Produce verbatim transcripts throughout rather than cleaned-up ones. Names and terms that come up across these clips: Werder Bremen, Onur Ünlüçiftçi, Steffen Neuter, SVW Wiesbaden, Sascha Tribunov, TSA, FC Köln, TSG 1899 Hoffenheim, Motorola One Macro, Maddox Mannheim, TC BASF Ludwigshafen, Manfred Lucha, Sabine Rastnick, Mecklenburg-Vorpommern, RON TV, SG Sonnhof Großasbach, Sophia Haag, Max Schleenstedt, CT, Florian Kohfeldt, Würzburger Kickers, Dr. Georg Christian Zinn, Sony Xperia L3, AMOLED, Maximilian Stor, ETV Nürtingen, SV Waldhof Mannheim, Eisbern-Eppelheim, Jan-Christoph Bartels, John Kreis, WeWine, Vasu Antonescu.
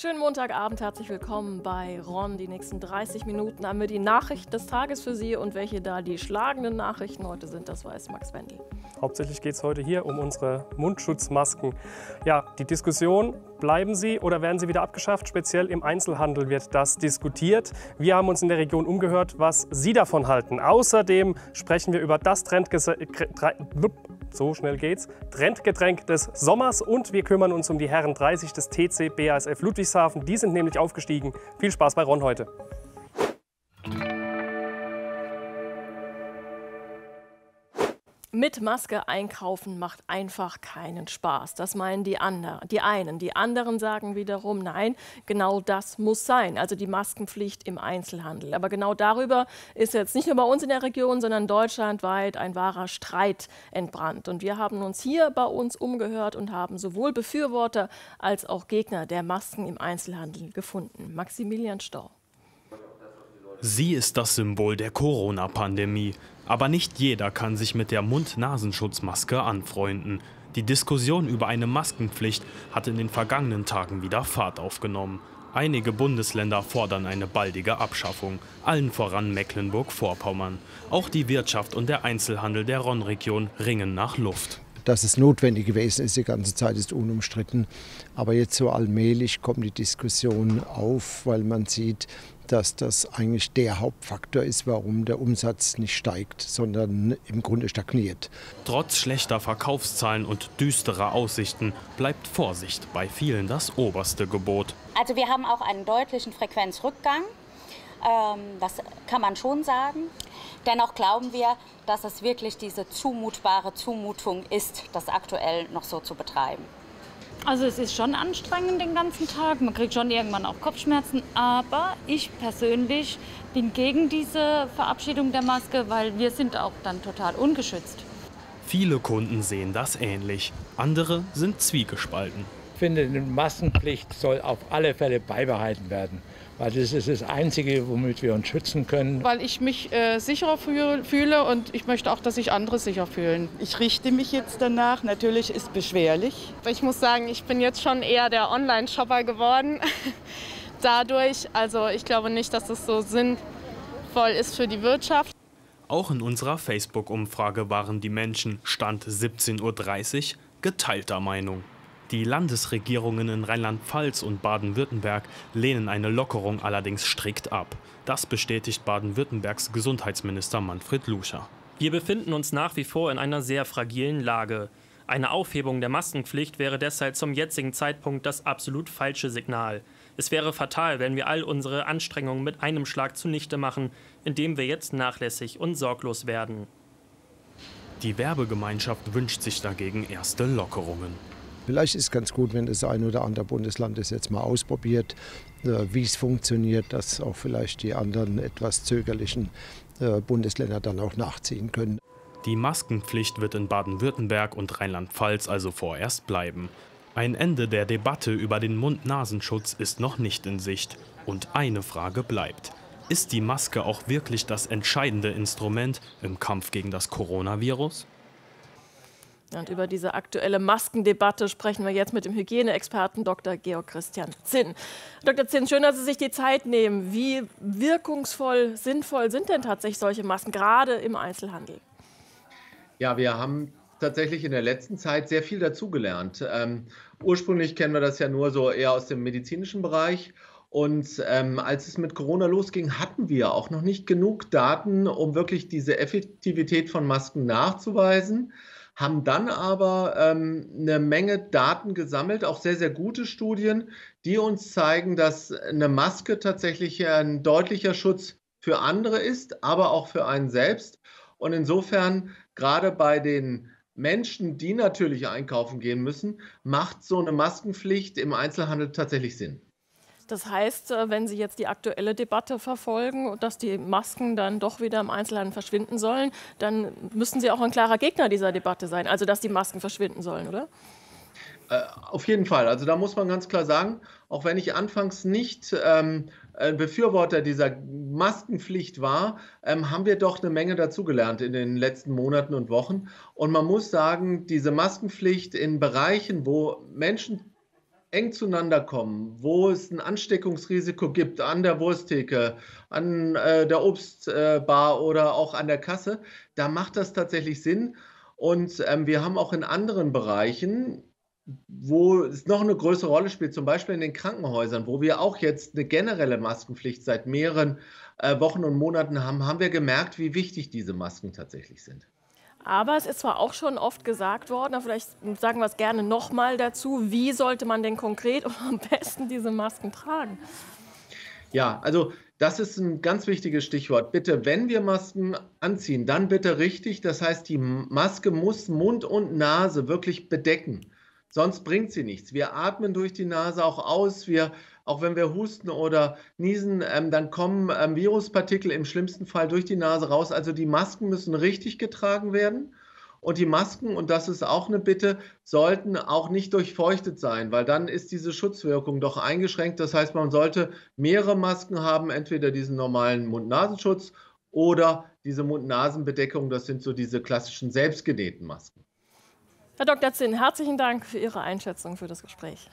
Schönen Montagabend, herzlich willkommen bei RON. Die nächsten dreißig Minuten haben wir die Nachrichten des Tages für Sie, und welche da die schlagenden Nachrichten heute sind, das weiß Max Wendel. Hauptsächlich geht es heute hier um unsere Mundschutzmasken. Ja, die Diskussion, bleiben sie oder werden sie wieder abgeschafft? Speziell im Einzelhandel wird das diskutiert. Wir haben uns in der Region umgehört, was Sie davon halten. Außerdem sprechen wir über das Trendgesetz. So schnell geht's. Trendgetränk des Sommers, und wir kümmern uns um die Herren dreißig des T C B A S F Ludwigshafen. Die sind nämlich aufgestiegen. Viel Spaß bei RON heute. Mit Maske einkaufen macht einfach keinen Spaß. Das meinen die anderen, die einen. Die anderen sagen wiederum, nein, genau das muss sein. Also die Maskenpflicht im Einzelhandel. Aber genau darüber ist jetzt nicht nur bei uns in der Region, sondern deutschlandweit ein wahrer Streit entbrannt. Und wir haben uns hier bei uns umgehört und haben sowohl Befürworter als auch Gegner der Masken im Einzelhandel gefunden. Maximilian Stor. Sie ist das Symbol der Corona-Pandemie. Aber nicht jeder kann sich mit der Mund-Nasen-Schutzmaske anfreunden. Die Diskussion über eine Maskenpflicht hat in den vergangenen Tagen wieder Fahrt aufgenommen. Einige Bundesländer fordern eine baldige Abschaffung, allen voran Mecklenburg-Vorpommern. Auch die Wirtschaft und der Einzelhandel der RON-Region ringen nach Luft. Dass es notwendig gewesen ist, die ganze Zeit ist unumstritten. Aber jetzt so allmählich kommt die Diskussion auf, weil man sieht, dass das eigentlich der Hauptfaktor ist, warum der Umsatz nicht steigt, sondern im Grunde stagniert. Trotz schlechter Verkaufszahlen und düsterer Aussichten bleibt Vorsicht bei vielen das oberste Gebot. Also wir haben auch einen deutlichen Frequenzrückgang, ähm, das kann man schon sagen. Dennoch glauben wir, dass es wirklich diese zumutbare Zumutung ist, das aktuell noch so zu betreiben. Also es ist schon anstrengend den ganzen Tag, man kriegt schon irgendwann auch Kopfschmerzen, aber ich persönlich bin gegen diese Verabschiedung der Maske, weil wir sind auch dann total ungeschützt. Viele Kunden sehen das ähnlich, andere sind zwiegespalten. Ich finde, die Maskenpflicht soll auf alle Fälle beibehalten werden, weil das ist das Einzige, womit wir uns schützen können. Weil ich mich äh, sicherer fühle, und ich möchte auch, dass sich andere sicher fühlen. Ich richte mich jetzt danach. Natürlich ist es beschwerlich. Ich muss sagen, ich bin jetzt schon eher der Online-Shopper geworden dadurch. Also ich glaube nicht, dass das so sinnvoll ist für die Wirtschaft. Auch in unserer Facebook-Umfrage waren die Menschen, Stand siebzehn Uhr dreißig, geteilter Meinung. Die Landesregierungen in Rheinland-Pfalz und Baden-Württemberg lehnen eine Lockerung allerdings strikt ab. Das bestätigt Baden-Württembergs Gesundheitsminister Manfred Lucha. Wir befinden uns nach wie vor in einer sehr fragilen Lage. Eine Aufhebung der Maskenpflicht wäre deshalb zum jetzigen Zeitpunkt das absolut falsche Signal. Es wäre fatal, wenn wir all unsere Anstrengungen mit einem Schlag zunichte machen, indem wir jetzt nachlässig und sorglos werden. Die Werbegemeinschaft wünscht sich dagegen erste Lockerungen. Vielleicht ist es ganz gut, wenn das ein oder andere Bundesland das jetzt mal ausprobiert, wie es funktioniert, dass auch vielleicht die anderen etwas zögerlichen Bundesländer dann auch nachziehen können. Die Maskenpflicht wird in Baden-Württemberg und Rheinland-Pfalz also vorerst bleiben. Ein Ende der Debatte über den Mund-Nasen-Schutz ist noch nicht in Sicht. Und eine Frage bleibt. Ist die Maske auch wirklich das entscheidende Instrument im Kampf gegen das Coronavirus? Und über diese aktuelle Maskendebatte sprechen wir jetzt mit dem Hygieneexperten Doktor Georg Christian Zinn. Doktor Zinn, schön, dass Sie sich die Zeit nehmen. Wie wirkungsvoll, sinnvoll sind denn tatsächlich solche Masken, gerade im Einzelhandel? Ja, wir haben tatsächlich in der letzten Zeit sehr viel dazugelernt. Ähm, ursprünglich kennen wir das ja nur so eher aus dem medizinischen Bereich. Und ähm, als es mit Corona losging, hatten wir auch noch nicht genug Daten, um wirklich diese Effektivität von Masken nachzuweisen. Haben dann aber ähm, eine Menge Daten gesammelt, auch sehr, sehr gute Studien, die uns zeigen, dass eine Maske tatsächlich ein deutlicher Schutz für andere ist, aber auch für einen selbst. Und insofern, gerade bei den Menschen, die natürlich einkaufen gehen müssen, macht so eine Maskenpflicht im Einzelhandel tatsächlich Sinn. Das heißt, wenn Sie jetzt die aktuelle Debatte verfolgen, dass die Masken dann doch wieder im Einzelhandel verschwinden sollen, dann müssen Sie auch ein klarer Gegner dieser Debatte sein, also dass die Masken verschwinden sollen, oder? Äh, auf jeden Fall. Also da muss man ganz klar sagen, auch wenn ich anfangs nicht ähm, ein Befürworter dieser Maskenpflicht war, ähm, haben wir doch eine Menge dazugelernt in den letzten Monaten und Wochen. Und man muss sagen, diese Maskenpflicht in Bereichen, wo Menschen eng zueinander kommen, wo es ein Ansteckungsrisiko gibt an der Wursttheke, an äh, der Obstbar äh, oder auch an der Kasse, da macht das tatsächlich Sinn. Und ähm, wir haben auch in anderen Bereichen, wo es noch eine größere Rolle spielt, zum Beispiel in den Krankenhäusern, wo wir auch jetzt eine generelle Maskenpflicht seit mehreren äh, Wochen und Monaten haben, haben wir gemerkt, wie wichtig diese Masken tatsächlich sind. Aber es ist zwar auch schon oft gesagt worden, aber vielleicht sagen wir es gerne nochmal dazu, wie sollte man denn konkret und am besten diese Masken tragen? Ja, also das ist ein ganz wichtiges Stichwort. Bitte, wenn wir Masken anziehen, dann bitte richtig. Das heißt, die Maske muss Mund und Nase wirklich bedecken. Sonst bringt sie nichts. Wir atmen durch die Nase auch aus. Wir, auch wenn wir husten oder niesen, ähm, dann kommen ähm, Viruspartikel im schlimmsten Fall durch die Nase raus. Also die Masken müssen richtig getragen werden. Und die Masken, und das ist auch eine Bitte, sollten auch nicht durchfeuchtet sein, weil dann ist diese Schutzwirkung doch eingeschränkt. Das heißt, man sollte mehrere Masken haben, entweder diesen normalen Mund-Nasenschutz oder diese Mund-Nasen-Bedeckung. Das sind so diese klassischen selbstgenähten Masken. Herr Doktor Zinn, herzlichen Dank für Ihre Einschätzung, für das Gespräch.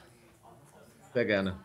Sehr gerne.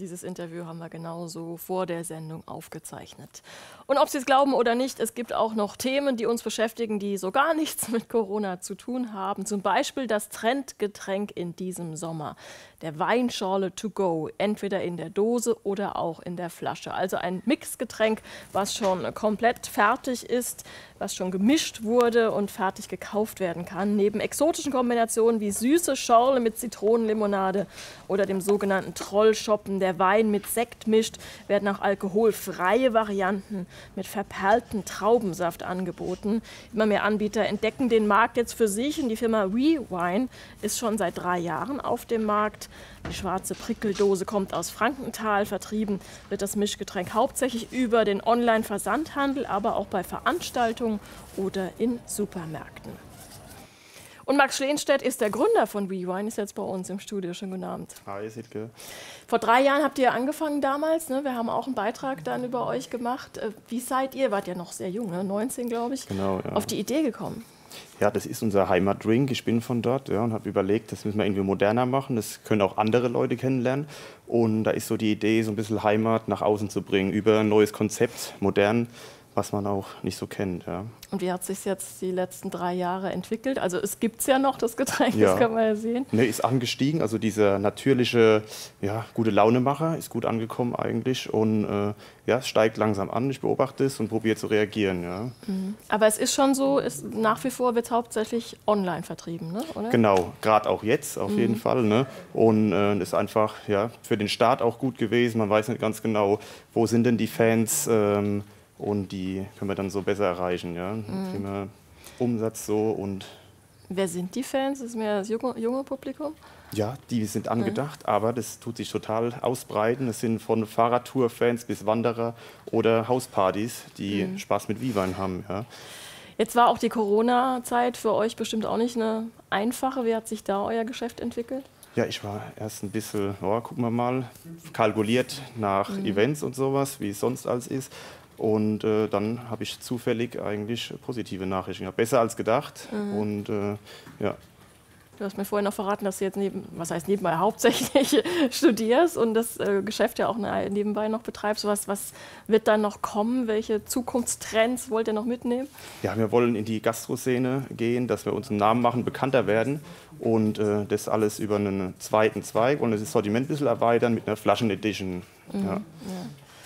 Dieses Interview haben wir genauso vor der Sendung aufgezeichnet. Und ob Sie es glauben oder nicht, es gibt auch noch Themen, die uns beschäftigen, die so gar nichts mit Corona zu tun haben. Zum Beispiel das Trendgetränk in diesem Sommer. Der Weinschorle to go, entweder in der Dose oder auch in der Flasche. Also ein Mixgetränk, was schon komplett fertig ist, was schon gemischt wurde und fertig gekauft werden kann. Neben exotischen Kombinationen wie süße Schorle mit Zitronenlimonade oder dem sogenannten Trollschoppen, der Wein mit Sekt mischt, werden auch alkoholfreie Varianten mit verperlten Traubensaft angeboten. Immer mehr Anbieter entdecken den Markt jetzt für sich und die Firma WeWine ist schon seit drei Jahren auf dem Markt. Die schwarze Prickeldose kommt aus Frankenthal. Vertrieben wird das Mischgetränk hauptsächlich über den Online-Versandhandel, aber auch bei Veranstaltungen oder in Supermärkten. Und Max Schleenstedt ist der Gründer von WeWine, ist jetzt bei uns im Studio. Schönen guten Abend. Hi, Sitke. Vor drei Jahren habt ihr angefangen damals, ne? Wir haben auch einen Beitrag dann über euch gemacht. Wie seid ihr, wart ja noch sehr jung, ne? neunzehn glaube ich, genau, ja. Auf die Idee gekommen? Ja, das ist unser Heimatdrink. Ich bin von dort, ja, und habe überlegt, das müssen wir irgendwie moderner machen. Das können auch andere Leute kennenlernen. Und da ist so die Idee, so ein bisschen Heimat nach außen zu bringen über ein neues Konzept, modern, was man auch nicht so kennt. Ja. Und wie hat es sich jetzt die letzten drei Jahre entwickelt? Also es gibt es ja noch, das Getränk, ja. Das kann man ja sehen. Ne, ist angestiegen, also dieser natürliche, ja, gute Launemacher ist gut angekommen eigentlich. Und äh, ja, es steigt langsam an, ich beobachte es und probiere zu reagieren. Ja. Mhm. Aber es ist schon so, ist, nach wie vor wird es hauptsächlich online vertrieben, ne? Oder? Genau, gerade auch jetzt auf mhm. jeden Fall. Ne? Und es äh, ist einfach, ja, für den Start auch gut gewesen. Man weiß nicht ganz genau, wo sind denn die Fans, ähm, und die können wir dann so besser erreichen, ja. Mhm. Thema Umsatz so und... Wer sind die Fans? Ist mehr das junge, junge Publikum? Ja, die sind angedacht, mhm. aber das tut sich total ausbreiten. Es sind von Fahrradtour-Fans bis Wanderer oder Hauspartys, die mhm. Spaß mit WeWine haben, ja. Jetzt war auch die Corona-Zeit für euch bestimmt auch nicht eine einfache. Wie hat sich da euer Geschäft entwickelt? Ja, ich war erst ein bisschen, oh, gucken wir mal, kalkuliert nach mhm. Events und sowas, wie es sonst alles ist. Und äh, dann habe ich zufällig eigentlich positive Nachrichten gehabt. Besser als gedacht. Mhm. Und, äh, ja. Du hast mir vorhin noch verraten, dass du jetzt neben, was heißt nebenbei, hauptsächlich studierst und das äh, Geschäft ja auch nebenbei noch betreibst. Was, was wird da noch kommen? Welche Zukunftstrends wollt ihr noch mitnehmen? Ja, wir wollen in die Gastroszene gehen, dass wir uns einen Namen machen, bekannter werden. Und äh, das alles über einen zweiten Zweig. Und das Sortiment ein bisschen erweitern mit einer Flaschen-Edition. Mhm. Ja. Ja.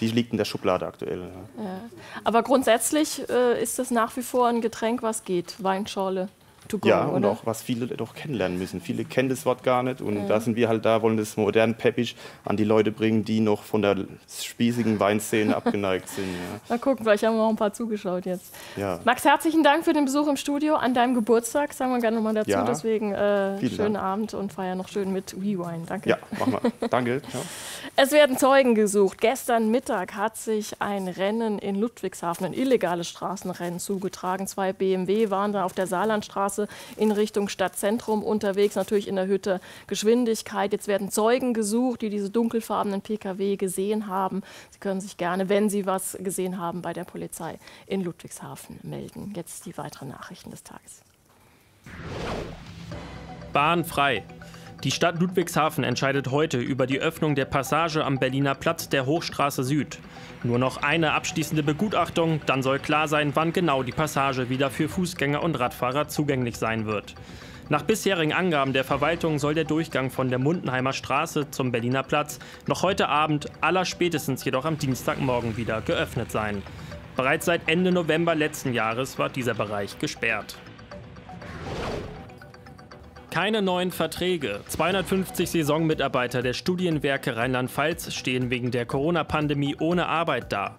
Die liegt in der Schublade aktuell. Ja. Ja. Aber grundsätzlich äh, ist das nach wie vor ein Getränk, was geht. Weinschorle to go, ja, und oder? Auch was viele doch kennenlernen müssen. Viele kennen das Wort gar nicht. Und ja. da sind wir halt da, wollen das modern peppig an die Leute bringen, die noch von der spießigen Weinszene abgeneigt sind. Ja. Mal gucken, vielleicht haben wir auch ein paar zugeschaut jetzt. Ja. Max, herzlichen Dank für den Besuch im Studio an deinem Geburtstag. Sagen wir gerne nochmal dazu. Ja. Deswegen äh, schönen Dank. Abend und feier noch schön mit WeWine. Danke. Ja, machen wir. Danke. Ja. Es werden Zeugen gesucht. Gestern Mittag hat sich ein Rennen in Ludwigshafen, ein illegales Straßenrennen, zugetragen. Zwei B M W waren da auf der Saarlandstraße in Richtung Stadtzentrum unterwegs, natürlich in erhöhter Geschwindigkeit. Jetzt werden Zeugen gesucht, die diese dunkelfarbenen P K W gesehen haben. Sie können sich gerne, wenn Sie was gesehen haben, bei der Polizei in Ludwigshafen melden. Jetzt die weiteren Nachrichten des Tages. Bahn frei. Die Stadt Ludwigshafen entscheidet heute über die Öffnung der Passage am Berliner Platz der Hochstraße Süd. Nur noch eine abschließende Begutachtung, dann soll klar sein, wann genau die Passage wieder für Fußgänger und Radfahrer zugänglich sein wird. Nach bisherigen Angaben der Verwaltung soll der Durchgang von der Mundenheimer Straße zum Berliner Platz noch heute Abend, allerspätestens jedoch am Dienstagmorgen wieder geöffnet sein. Bereits seit Ende November letzten Jahres war dieser Bereich gesperrt. Keine neuen Verträge. zweihundertfünfzig Saisonmitarbeiter der Studienwerke Rheinland-Pfalz stehen wegen der Corona-Pandemie ohne Arbeit da.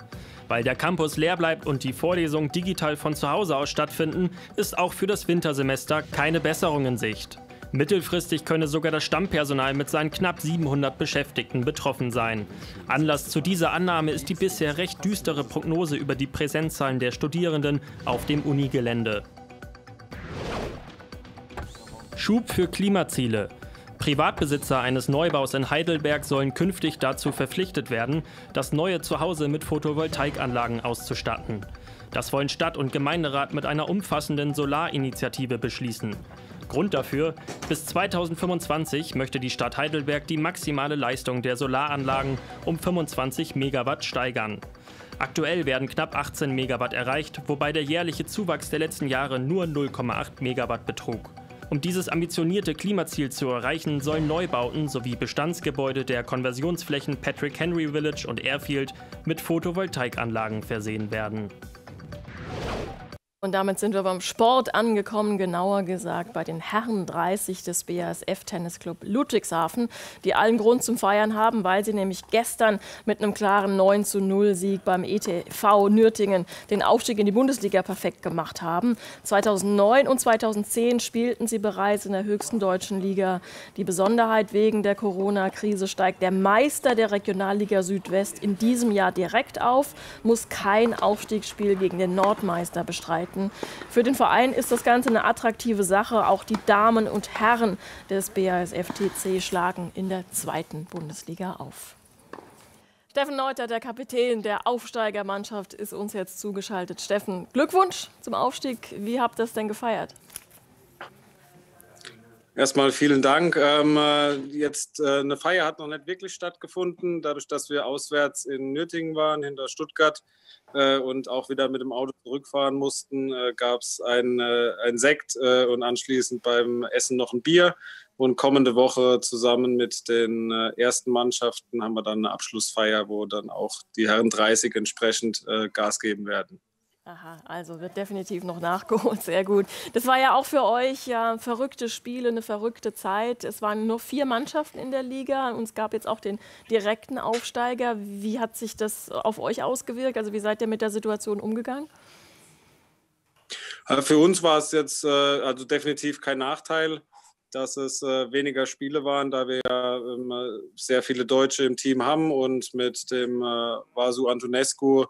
Weil der Campus leer bleibt und die Vorlesungen digital von zu Hause aus stattfinden, ist auch für das Wintersemester keine Besserung in Sicht. Mittelfristig könne sogar das Stammpersonal mit seinen knapp siebenhundert Beschäftigten betroffen sein. Anlass zu dieser Annahme ist die bisher recht düstere Prognose über die Präsenzzahlen der Studierenden auf dem Unigelände. Schub für Klimaziele. Privatbesitzer eines Neubaus in Heidelberg sollen künftig dazu verpflichtet werden, das neue Zuhause mit Photovoltaikanlagen auszustatten. Das wollen Stadt und Gemeinderat mit einer umfassenden Solarinitiative beschließen. Grund dafür: bis zweitausendfünfundzwanzig möchte die Stadt Heidelberg die maximale Leistung der Solaranlagen um fünfundzwanzig Megawatt steigern. Aktuell werden knapp achtzehn Megawatt erreicht, wobei der jährliche Zuwachs der letzten Jahre nur null Komma acht Megawatt betrug. Um dieses ambitionierte Klimaziel zu erreichen, sollen Neubauten sowie Bestandsgebäude der Konversionsflächen Patrick Henry Village und Airfield mit Photovoltaikanlagen versehen werden. Und damit sind wir beim Sport angekommen, genauer gesagt bei den Herren dreißig des B A S F Tennisclub Ludwigshafen, die allen Grund zum Feiern haben, weil sie nämlich gestern mit einem klaren neun zu null Sieg beim E T V Nürtingen den Aufstieg in die Bundesliga perfekt gemacht haben. zweitausendneun und zweitausendzehn spielten sie bereits in der höchsten deutschen Liga. Die Besonderheit: wegen der Corona-Krise steigt der Meister der Regionalliga Südwest in diesem Jahr direkt auf, muss kein Aufstiegsspiel gegen den Nordmeister bestreiten. Für den Verein ist das Ganze eine attraktive Sache. Auch die Damen und Herren des B A S F T C schlagen in der zweiten Bundesliga auf. Steffen Neuter, der Kapitän der Aufsteigermannschaft, ist uns jetzt zugeschaltet. Steffen, Glückwunsch zum Aufstieg. Wie habt ihr das denn gefeiert? Erstmal vielen Dank. Ähm, jetzt äh, eine Feier hat noch nicht wirklich stattgefunden, dadurch, dass wir auswärts in Nürtingen waren, hinter Stuttgart, äh, und auch wieder mit dem Auto zurückfahren mussten, äh, gab es ein, äh, ein Sekt äh, und anschließend beim Essen noch ein Bier. Und kommende Woche zusammen mit den äh, ersten Mannschaften haben wir dann eine Abschlussfeier, wo dann auch die Herren dreißig entsprechend äh, Gas geben werden. Aha, also wird definitiv noch nachgeholt, sehr gut. Das war ja auch für euch ja, verrückte Spiele, eine verrückte Zeit. Es waren nur vier Mannschaften in der Liga und es gab jetzt auch den direkten Aufsteiger. Wie hat sich das auf euch ausgewirkt? Also wie seid ihr mit der Situation umgegangen? Für uns war es jetzt also definitiv kein Nachteil, dass es weniger Spiele waren, da wir ja sehr viele Deutsche im Team haben und mit dem Vasu Antonescu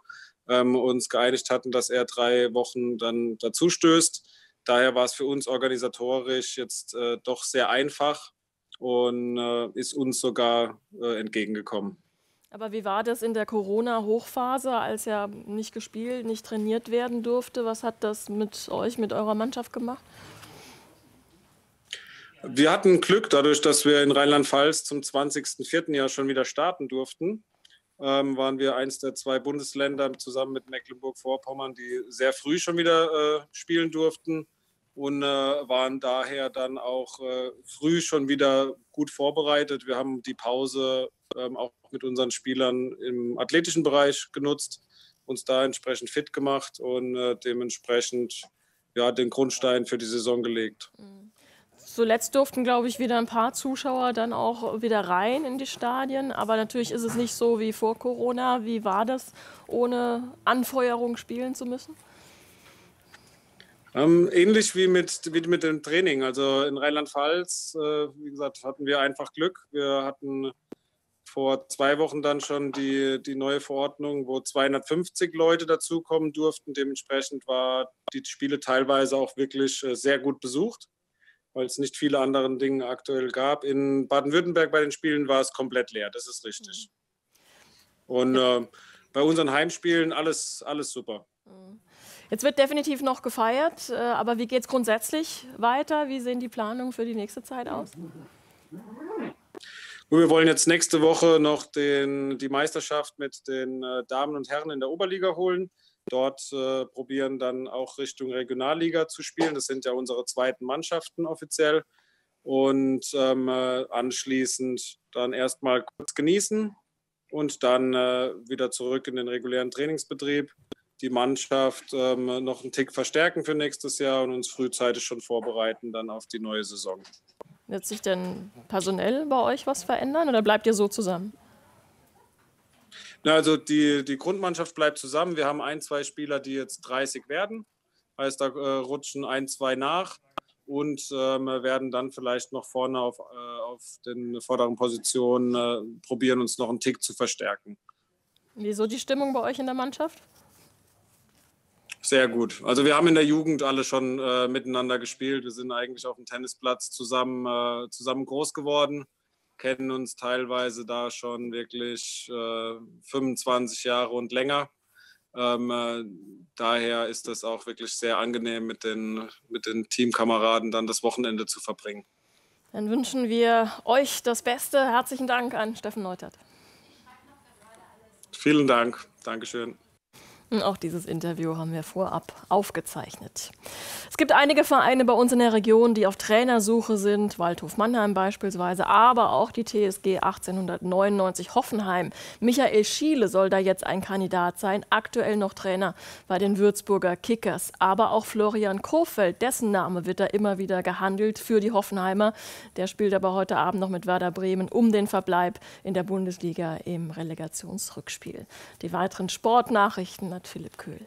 uns geeinigt hatten, dass er drei Wochen dann dazu stößt. Daher war es für uns organisatorisch jetzt äh, doch sehr einfach und äh, ist uns sogar äh, entgegengekommen. Aber wie war das in der Corona-Hochphase, als ja nicht gespielt, nicht trainiert werden durfte? Was hat das mit euch, mit eurer Mannschaft gemacht? Wir hatten Glück dadurch, dass wir in Rheinland-Pfalz zum zwanzigsten vierten Jahr schon wieder starten durften. Waren wir eins der zwei Bundesländer zusammen mit Mecklenburg-Vorpommern, die sehr früh schon wieder äh, spielen durften und äh, waren daher dann auch äh, früh schon wieder gut vorbereitet. Wir haben die Pause ähm, auch mit unseren Spielern im athletischen Bereich genutzt, uns da entsprechend fit gemacht und äh, dementsprechend ja, den Grundstein für die Saison gelegt. Mhm. Zuletzt durften, glaube ich, wieder ein paar Zuschauer dann auch wieder rein in die Stadien. Aber natürlich ist es nicht so wie vor Corona. Wie war das, ohne Anfeuerung spielen zu müssen? Ähm, ähnlich wie mit, wie mit dem Training. Also in Rheinland-Pfalz, äh, wie gesagt, hatten wir einfach Glück. Wir hatten vor zwei Wochen dann schon die, die neue Verordnung, wo zweihundertfünfzig Leute dazukommen durften. Dementsprechend waren die Spiele teilweise auch wirklich äh, sehr gut besucht, weil es nicht viele anderen Dinge aktuell gab. In Baden-Württemberg bei den Spielen war es komplett leer, das ist richtig. Und äh, bei unseren Heimspielen alles, alles super. Jetzt wird definitiv noch gefeiert, aber wie geht es grundsätzlich weiter? Wie sehen die Planungen für die nächste Zeit aus? Und wir wollen jetzt nächste Woche noch den, die Meisterschaft mit den äh, Damen und Herren in der Oberliga holen. Dort äh, probieren dann auch Richtung Regionalliga zu spielen. Das sind ja unsere zweiten Mannschaften offiziell. Und ähm, anschließend dann erstmal kurz genießen und dann äh, wieder zurück in den regulären Trainingsbetrieb. Die Mannschaft ähm, noch einen Tick verstärken für nächstes Jahr und uns frühzeitig schon vorbereiten dann auf die neue Saison. Wird sich denn personell bei euch was verändern oder bleibt ihr so zusammen? Na, also die, die Grundmannschaft bleibt zusammen. Wir haben ein, zwei Spieler, die jetzt dreißig werden. Heißt, da äh, rutschen ein, zwei nach und ähm, werden dann vielleicht noch vorne auf, äh, auf den vorderen Positionen äh, probieren, uns noch einen Tick zu verstärken. Wieso die Stimmung bei euch in der Mannschaft? Sehr gut. Also wir haben in der Jugend alle schon äh, miteinander gespielt. Wir sind eigentlich auf dem Tennisplatz zusammen, äh, zusammen groß geworden, kennen uns teilweise da schon wirklich äh, fünfundzwanzig Jahre und länger. Ähm, äh, daher ist das auch wirklich sehr angenehm, mit den, mit den Teamkameraden dann das Wochenende zu verbringen. Dann wünschen wir euch das Beste. Herzlichen Dank an Steffen Neutert. Vielen Dank. Dankeschön. Auch dieses Interview haben wir vorab aufgezeichnet. Es gibt einige Vereine bei uns in der Region, die auf Trainersuche sind, Waldhof Mannheim beispielsweise, aber auch die T S G achtzehnhundertneunundneunzig Hoffenheim. Michael Schiele soll da jetzt ein Kandidat sein, aktuell noch Trainer bei den Würzburger Kickers. Aber auch Florian Kohfeldt, dessen Name wird da immer wieder gehandelt für die Hoffenheimer. Der spielt aber heute Abend noch mit Werder Bremen um den Verbleib in der Bundesliga im Relegationsrückspiel. Die weiteren Sportnachrichten natürlich Philipp Köhl.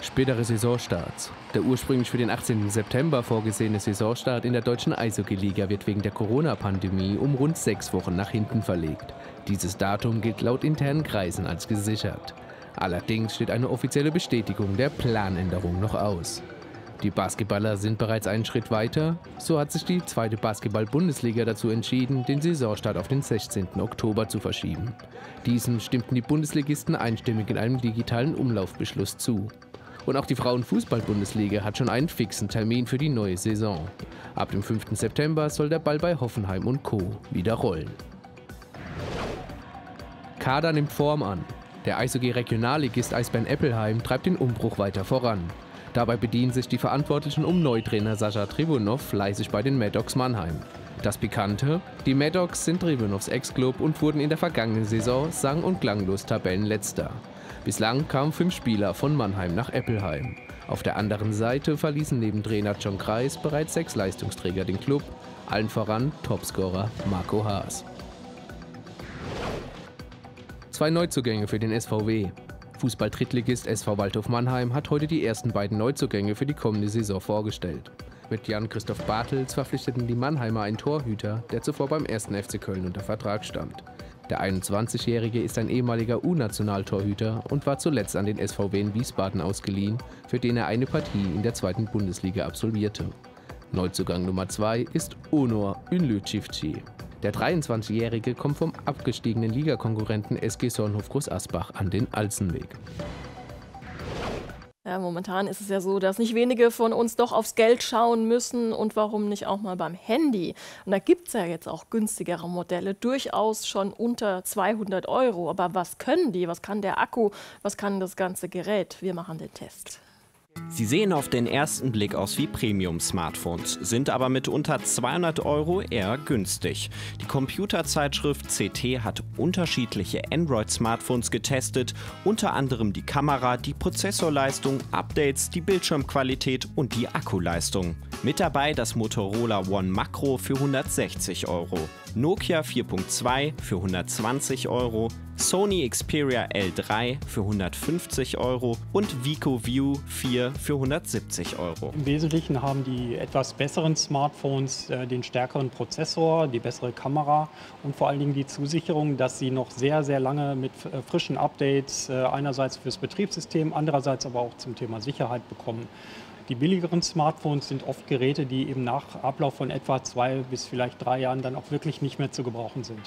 Spätere Saisonstarts. Der ursprünglich für den achtzehnten September vorgesehene Saisonstart in der deutschen Eishockey-Liga wird wegen der Corona-Pandemie um rund sechs Wochen nach hinten verlegt. Dieses Datum gilt laut internen Kreisen als gesichert. Allerdings steht eine offizielle Bestätigung der Planänderung noch aus. Die Basketballer sind bereits einen Schritt weiter. So hat sich die zweite Basketball-Bundesliga dazu entschieden, den Saisonstart auf den sechzehnten Oktober zu verschieben. Diesem stimmten die Bundesligisten einstimmig in einem digitalen Umlaufbeschluss zu. Und auch die Frauenfußball-Bundesliga hat schon einen fixen Termin für die neue Saison. Ab dem fünften September soll der Ball bei Hoffenheim und Co. wieder rollen. Kader nimmt Form an. Der Eishockey-Regionalligist Eisbern-Eppelheim treibt den Umbruch weiter voran. Dabei bedienen sich die Verantwortlichen um Neutrainer Sascha Tribunov fleißig bei den Maddox Mannheim. Das Pikante? Die Maddox sind Tribunovs Ex-Club und wurden in der vergangenen Saison sang- und klanglos Tabellenletzter. Bislang kamen fünf Spieler von Mannheim nach Eppelheim. Auf der anderen Seite verließen neben Trainer John Kreis bereits sechs Leistungsträger den Club, allen voran Topscorer Marco Haas. Zwei Neuzugänge für den S V W. Fußball-Drittligist S V Waldhof Mannheim hat heute die ersten beiden Neuzugänge für die kommende Saison vorgestellt. Mit Jan-Christoph Bartels verpflichteten die Mannheimer einen Torhüter, der zuvor beim ersten F C Köln unter Vertrag stand. Der einundzwanzigjährige ist ein ehemaliger U-Nationaltorhüter und war zuletzt an den S V W in Wiesbaden ausgeliehen, für den er eine Partie in der zweiten Bundesliga absolvierte. Neuzugang Nummer zwei ist Onur Ünlüçiftçi. Der dreiundzwanzigjährige kommt vom abgestiegenen Ligakonkurrenten S G Sonnhof Großasbach an den Alzenweg. Ja, momentan ist es ja so, dass nicht wenige von uns doch aufs Geld schauen müssen und warum nicht auch mal beim Handy. Und da gibt es ja jetzt auch günstigere Modelle, durchaus schon unter zweihundert Euro. Aber was können die? Was kann der Akku? Was kann das ganze Gerät? Wir machen den Test. Sie sehen auf den ersten Blick aus wie Premium-Smartphones, sind aber mit unter zweihundert Euro eher günstig. Die Computerzeitschrift C T hat unterschiedliche Android-Smartphones getestet, unter anderem die Kamera, die Prozessorleistung, Updates, die Bildschirmqualität und die Akkuleistung. Mit dabei das Motorola One Macro für hundertsechzig Euro, Nokia vier Punkt zwei für hundertzwanzig Euro, Sony Xperia L drei für hundertfünfzig Euro und Vico View vier für hundertsiebzig Euro. Im Wesentlichen haben die etwas besseren Smartphones äh, den stärkeren Prozessor, die bessere Kamera und vor allen Dingen die Zusicherung, dass sie noch sehr, sehr lange mit äh, frischen Updates äh, einerseits fürs Betriebssystem, andererseits aber auch zum Thema Sicherheit bekommen. Die billigeren Smartphones sind oft Geräte, die eben nach Ablauf von etwa zwei bis vielleicht drei Jahren dann auch wirklich nicht mehr zu gebrauchen sind.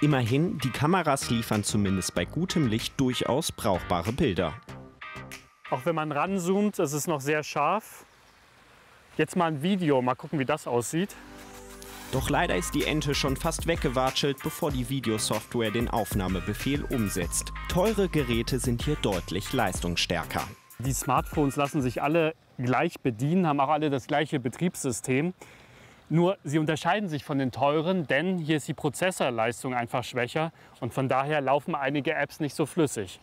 Immerhin, die Kameras liefern zumindest bei gutem Licht durchaus brauchbare Bilder. Auch wenn man ranzoomt, ist es noch sehr scharf. Jetzt mal ein Video, mal gucken, wie das aussieht. Doch leider ist die Ente schon fast weggewatschelt, bevor die Videosoftware den Aufnahmebefehl umsetzt. Teure Geräte sind hier deutlich leistungsstärker. Die Smartphones lassen sich alle gleich bedienen, haben auch alle das gleiche Betriebssystem. Nur sie unterscheiden sich von den teuren, denn hier ist die Prozessorleistung einfach schwächer und von daher laufen einige Apps nicht so flüssig.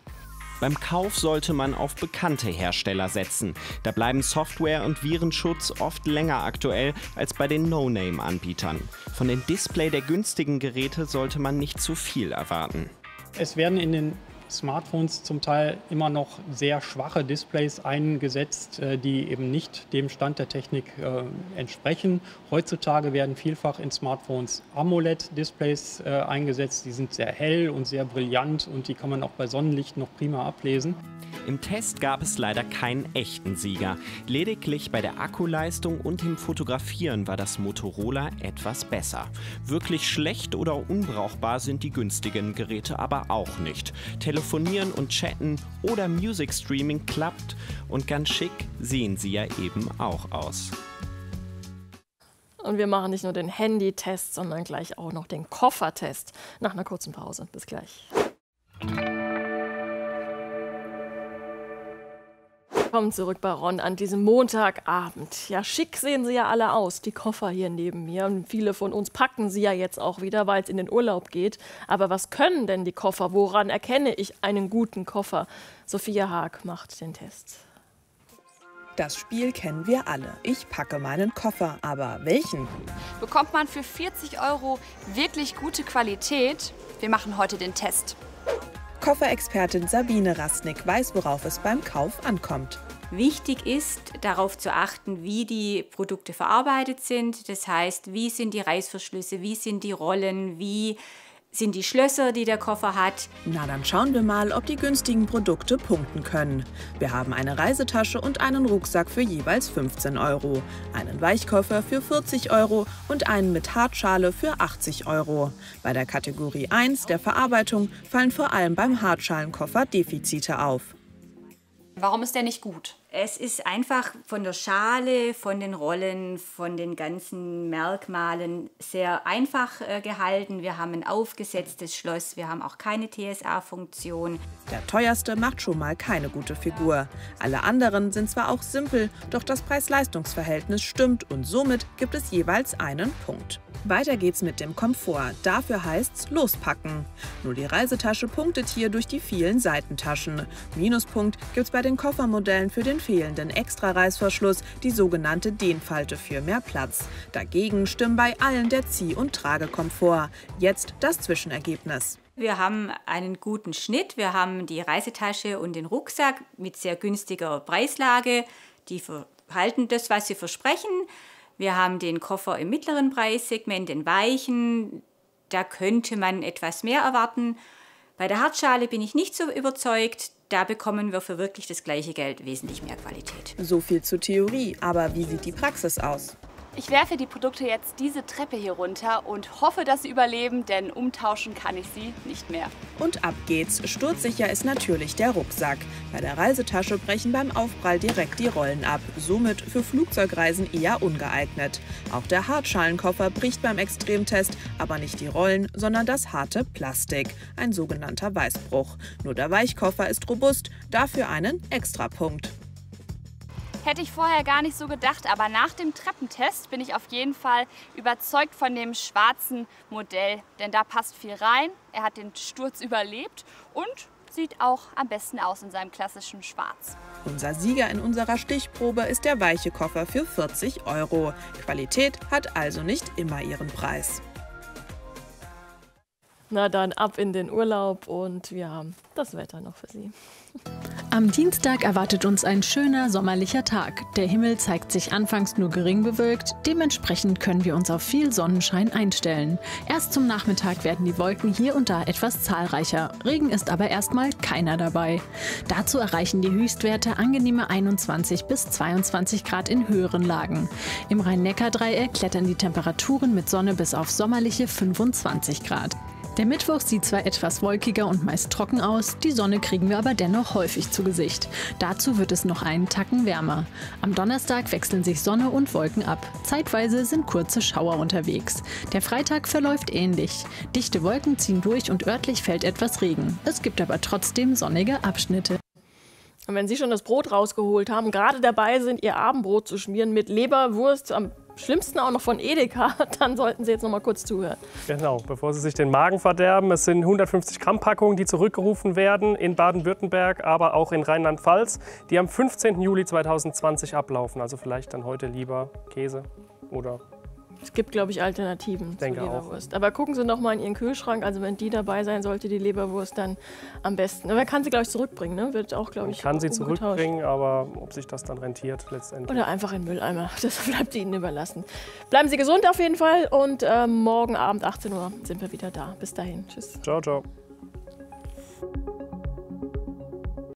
Beim Kauf sollte man auf bekannte Hersteller setzen. Da bleiben Software- und Virenschutz oft länger aktuell als bei den No-Name-Anbietern. Von den Displays der günstigen Geräte sollte man nicht zu viel erwarten. Es werden in den Smartphones zum Teil immer noch sehr schwache Displays eingesetzt, die eben nicht dem Stand der Technik entsprechen. Heutzutage werden vielfach in Smartphones AMOLED-Displays eingesetzt. Die sind sehr hell und sehr brillant und die kann man auch bei Sonnenlicht noch prima ablesen. Im Test gab es leider keinen echten Sieger. Lediglich bei der Akkuleistung und dem Fotografieren war das Motorola etwas besser. Wirklich schlecht oder unbrauchbar sind die günstigen Geräte aber auch nicht. Telefonieren und Chatten oder Music Streaming klappt und ganz schick sehen sie ja eben auch aus. Und wir machen nicht nur den Handy-Test, sondern gleich auch noch den Koffertest. Nach einer kurzen Pause. Bis gleich. Willkommen zurück bei RON an diesem Montagabend. Ja, schick sehen sie ja alle aus, die Koffer hier neben mir. Und viele von uns packen sie ja jetzt auch wieder, weil es in den Urlaub geht. Aber was können denn die Koffer? Woran erkenne ich einen guten Koffer? Sophia Haag macht den Test. Das Spiel kennen wir alle. Ich packe meinen Koffer, aber welchen? Bekommt man für vierzig Euro wirklich gute Qualität? Wir machen heute den Test. Kofferexpertin Sabine Rastnick weiß, worauf es beim Kauf ankommt. Wichtig ist, darauf zu achten, wie die Produkte verarbeitet sind. Das heißt, wie sind die Reißverschlüsse, wie sind die Rollen, wie sind die Schlösser, die der Koffer hat. Na, dann schauen wir mal, ob die günstigen Produkte punkten können. Wir haben eine Reisetasche und einen Rucksack für jeweils fünfzehn Euro, einen Weichkoffer für vierzig Euro und einen mit Hartschale für achtzig Euro. Bei der Kategorie eins, der Verarbeitung, fallen vor allem beim Hartschalenkoffer Defizite auf. Warum ist der nicht gut? Es ist einfach von der Schale, von den Rollen, von den ganzen Merkmalen sehr einfach äh, gehalten. Wir haben ein aufgesetztes Schloss, wir haben auch keine T S A-Funktion. Der teuerste macht schon mal keine gute Figur. Alle anderen sind zwar auch simpel, doch das Preis-Leistungs-Verhältnis stimmt und somit gibt es jeweils einen Punkt. Weiter geht's mit dem Komfort. Dafür heißt's lospacken. Nur die Reisetasche punktet hier durch die vielen Seitentaschen. Minuspunkt gibt's bei den Koffermodellen für den fehlenden Extra-Reißverschluss, die sogenannte Dehnfalte für mehr Platz. Dagegen stimmen bei allen der Zieh- und Tragekomfort. Jetzt das Zwischenergebnis. Wir haben einen guten Schnitt. Wir haben die Reisetasche und den Rucksack mit sehr günstiger Preislage. Die halten das, was sie versprechen. Wir haben den Koffer im mittleren Preissegment, den weichen. Da könnte man etwas mehr erwarten. Bei der Hartschale bin ich nicht so überzeugt. Da bekommen wir für wirklich das gleiche Geld wesentlich mehr Qualität. So viel zur Theorie, aber wie sieht die Praxis aus? Ich werfe die Produkte jetzt diese Treppe hier runter und hoffe, dass sie überleben, denn umtauschen kann ich sie nicht mehr. Und ab geht's. Sturzsicher ist natürlich der Rucksack. Bei der Reisetasche brechen beim Aufprall direkt die Rollen ab, somit für Flugzeugreisen eher ungeeignet. Auch der Hartschalenkoffer bricht beim Extremtest, aber nicht die Rollen, sondern das harte Plastik, ein sogenannter Weißbruch. Nur der Weichkoffer ist robust, dafür einen Extrapunkt. Hätte ich vorher gar nicht so gedacht, aber nach dem Treppentest bin ich auf jeden Fall überzeugt von dem schwarzen Modell. Denn da passt viel rein, er hat den Sturz überlebt und sieht auch am besten aus in seinem klassischen Schwarz. Unser Sieger in unserer Stichprobe ist der weiche Koffer für vierzig Euro. Qualität hat also nicht immer ihren Preis. Na dann ab in den Urlaub und wir haben das Wetter noch für Sie. Am Dienstag erwartet uns ein schöner sommerlicher Tag. Der Himmel zeigt sich anfangs nur gering bewölkt. Dementsprechend können wir uns auf viel Sonnenschein einstellen. Erst zum Nachmittag werden die Wolken hier und da etwas zahlreicher. Regen ist aber erstmal keiner dabei. Dazu erreichen die Höchstwerte angenehme einundzwanzig bis zweiundzwanzig Grad in höheren Lagen. Im Rhein-Neckar-Dreieck klettern die Temperaturen mit Sonne bis auf sommerliche fünfundzwanzig Grad. Der Mittwoch sieht zwar etwas wolkiger und meist trocken aus, die Sonne kriegen wir aber dennoch häufig zu Gesicht. Dazu wird es noch einen Tacken wärmer. Am Donnerstag wechseln sich Sonne und Wolken ab. Zeitweise sind kurze Schauer unterwegs. Der Freitag verläuft ähnlich. Dichte Wolken ziehen durch und örtlich fällt etwas Regen. Es gibt aber trotzdem sonnige Abschnitte. Und wenn Sie schon das Brot rausgeholt haben, gerade dabei sind, Ihr Abendbrot zu schmieren mit Leberwurst, am schlimmsten auch noch von Edeka, dann sollten Sie jetzt noch mal kurz zuhören. Genau, bevor Sie sich den Magen verderben. Es sind hundertfünfzig Gramm Packungen, die zurückgerufen werden in Baden-Württemberg, aber auch in Rheinland-Pfalz, die am fünfzehnten Juli zweitausendzwanzig ablaufen. Also vielleicht dann heute lieber Käse oder... Es gibt, glaube ich, Alternativen zur Leberwurst. Auch. Aber gucken Sie noch mal in Ihren Kühlschrank. Also wenn die dabei sein sollte, die Leberwurst, dann am besten. Aber kann sie, glaube ich, zurückbringen, ne? Wird auch, glaube ich, kann sie zurückbringen, aber ob sich das dann rentiert letztendlich. Oder einfach in den Mülleimer. Das bleibt Ihnen überlassen. Bleiben Sie gesund auf jeden Fall und äh, morgen Abend achtzehn Uhr sind wir wieder da. Bis dahin. Tschüss. Ciao, ciao.